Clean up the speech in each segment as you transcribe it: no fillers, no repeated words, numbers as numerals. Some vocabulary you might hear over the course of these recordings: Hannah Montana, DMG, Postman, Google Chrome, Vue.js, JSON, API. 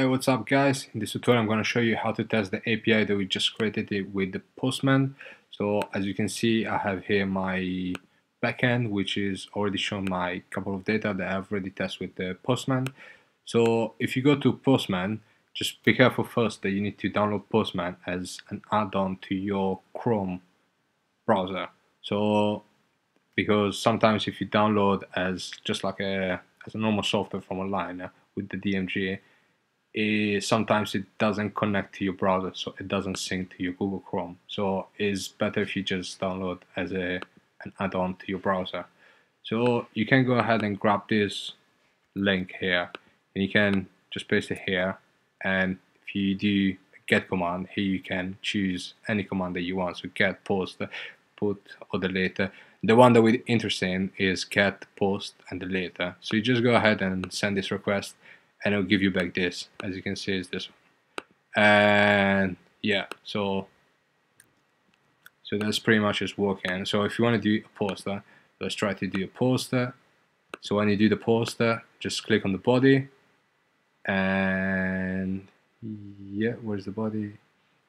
Hey, what's up guys? In this tutorial I'm going to show you how to test the API that we just created with the Postman. So as you can see, I have here my backend, which is already shown my couple of data that I've already tested with the Postman. So if you go to Postman, just be careful first that you need to download Postman as an add-on to your Chrome browser. So because sometimes if you download as just like a normal software from online with the DMG, sometimes it doesn't connect to your browser, so it doesn't sync to your Google Chrome. So it's better if you just download as an add-on to your browser. So you can go ahead and grab this link here, and you can just paste it here. And if you do a get command, here you can choose any command that you want. So get, post, put, or delete. The one that we're interested in is get, post, and delete. So you just go ahead and send this request, and it'll give you back this. As you can see, is this one. And yeah, so that's pretty much just working. So if you want to do a poster, let's try to do a poster. So when you do the poster, just click on the body, and yeah, where's the body?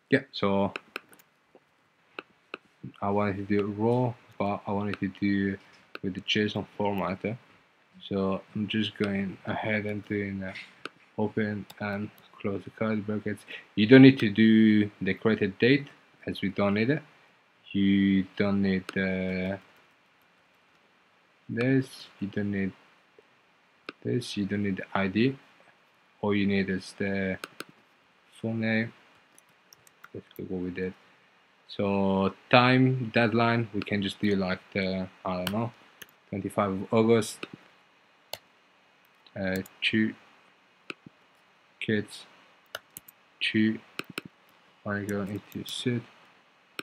Yeah, so I wanted to do it raw, but I wanted to do with the JSON format. So I'm just going ahead and doing open and close the curly brackets. You don't need to do the created date, as we don't need it. You don't need this. You don't need this. You don't need the ID. All you need is the full name. Let's go with it. So time, deadline. We can just do like the, I don't know, 25 of August. Two kids, two, one girl into sit,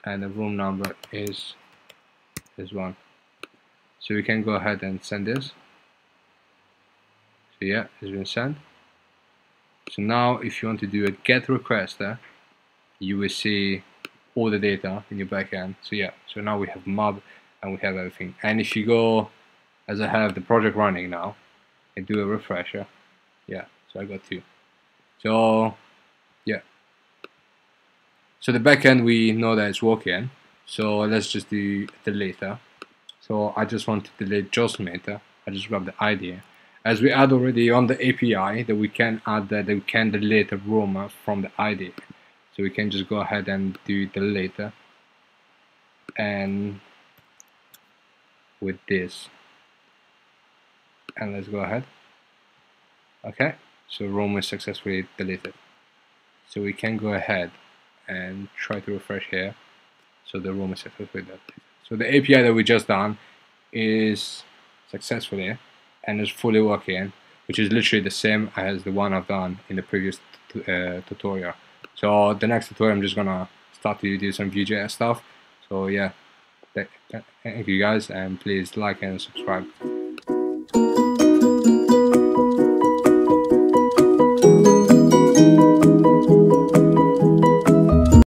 and the room number is this one. So we can go ahead and send this. So yeah, it's been sent. So now if you want to do a get request, you will see all the data in your backend. So yeah, so now we have mob and we have everything. And if you go, as I have the project running now, I do a refresher. Yeah, so I got two. So yeah, so the backend, we know that it's working. So let's just do the later. So I just want to delete just meta. I just grab the idea, as we add already on the API that we can add that we can delete the room from the ID. So we can just go ahead and do the later, and with this. And let's go ahead. Okay, so Rome is successfully deleted. So we can go ahead and try to refresh here. So the Rome is successfully deleted. So the API that we just done is successfully and is fully working, which is literally the same as the one I've done in the previous tutorial. So the next tutorial I'm just gonna start to do some Vue.js stuff. So yeah, thank you guys, and please like and subscribe.